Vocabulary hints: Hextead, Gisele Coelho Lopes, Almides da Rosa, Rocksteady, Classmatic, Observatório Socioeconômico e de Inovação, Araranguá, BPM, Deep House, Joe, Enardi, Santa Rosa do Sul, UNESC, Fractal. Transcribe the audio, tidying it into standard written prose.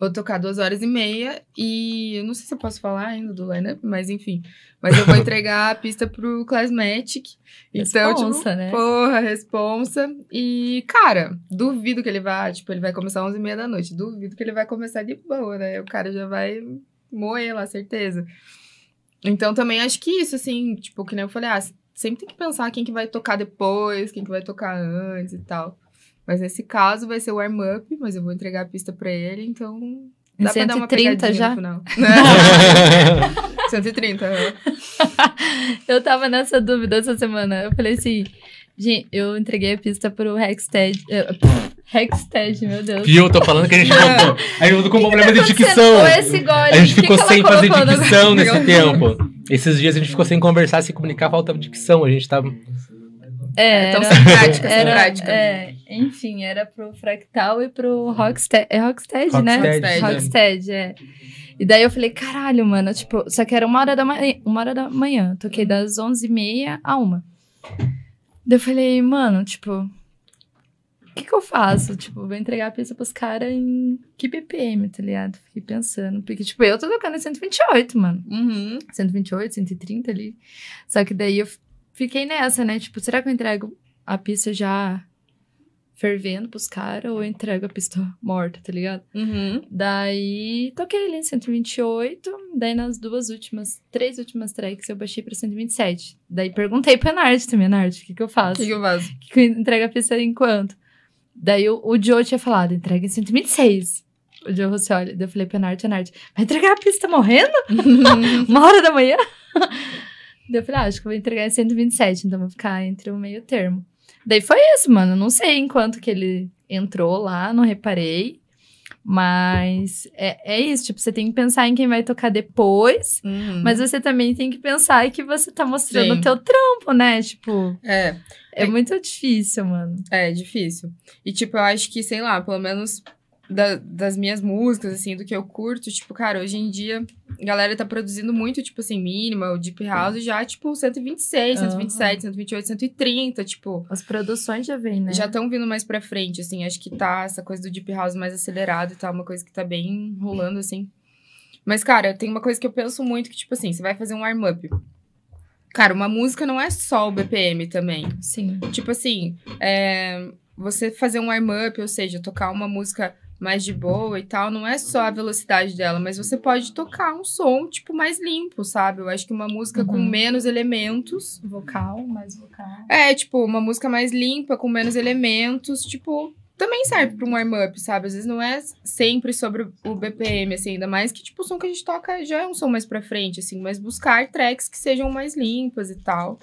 Vou tocar 2h30 e eu não sei se eu posso falar ainda do lineup, mas enfim. Mas eu vou entregar a pista pro Classmatic. Então, responsa, tipo, né? Porra, responsa. E, cara, duvido que ele vá, tipo, ele vai começar às 11h30 da noite. Duvido que ele vai começar de boa, né? O cara já vai moer lá, certeza. Então, também acho que isso, assim, tipo, que nem eu falei, ah, sempre tem que pensar quem que vai tocar depois, quem que vai tocar antes e tal. Mas nesse caso vai ser o warm-up, mas eu vou entregar a pista pra ele, então... Dá pra dar uma pegadinha já? No final. 130, é. Eu tava nessa dúvida essa semana. Eu falei assim, gente, eu entreguei a pista pro Hextead. Hextead, meu Deus. E eu tô falando que a gente voltou. A gente voltou com problema de dicção. A gente ficou sem fazer dicção nesse tempo. Esses dias a gente ficou sem conversar, sem comunicar, faltava dicção. A gente tava... É, então, sem prática. É, enfim, era pro Fractal e pro Rocksteady, é Rocksteady, né? Rocksteady, é. E daí eu falei, caralho, mano, tipo, só que era 1h da manhã, toquei das 11h30 a 1h. Daí eu falei, mano, tipo, o que que eu faço? Tipo, vou entregar a pista pros caras em que BPM, tá ligado? Fiquei pensando, porque, tipo, eu tô tocando em 128, mano. Uhum. 128, 130 ali. Só que daí eu... Fiquei nessa, né? Tipo, será que eu entrego a pista já fervendo pros caras ou eu entrego a pista morta, tá ligado? Uhum. Daí, toquei ali em 128. Daí, nas três últimas tracks, eu baixei pra 127. Daí, perguntei pro Enardi também, Enardi, o que que eu faço? O que que eu faço? Que eu entrego a pista em quanto? Daí, o Joe tinha falado, entrega em 126. O Joe Rossioli. Daí, eu falei pro Enardi, vai entregar a pista morrendo? 1h da manhã? Daí eu falei, ah, acho que eu vou entregar em 127, então vou ficar entre o meio termo. Daí foi isso, mano. Não sei em quanto que ele entrou lá, não reparei. Mas é isso, tipo, você tem que pensar em quem vai tocar depois, mas você também tem que pensar que você tá mostrando o teu trampo, né? Tipo, é muito difícil, mano. É difícil. E, tipo, eu acho que, sei lá, pelo menos... Das minhas músicas, assim, do que eu curto, tipo, cara, hoje em dia a galera tá produzindo muito, tipo assim, minimal, deep house, já, tipo, 126, 127, 128, 130, tipo... As produções já vêm, né? Já estão vindo mais pra frente, assim, acho que tá essa coisa do deep house mais acelerado e tal, uma coisa que tá bem rolando, assim. Mas, cara, tem uma coisa que eu penso muito, que, tipo assim, você vai fazer um warm-up. Cara, uma música não é só o BPM também. Sim. Tipo assim, você fazer um warm-up, ou seja, tocar uma música... mais de boa e tal, não é só a velocidade dela, mas você pode tocar um som, tipo, mais limpo, sabe? Eu acho que uma música com menos elementos... Vocal, mais vocal. É, tipo, uma música mais limpa, com menos elementos, tipo... Também serve pra um warm-up, sabe? Às vezes não é sempre sobre o BPM, assim, ainda mais que, tipo, o som que a gente toca já é um som mais pra frente, assim, mas buscar tracks que sejam mais limpas e tal...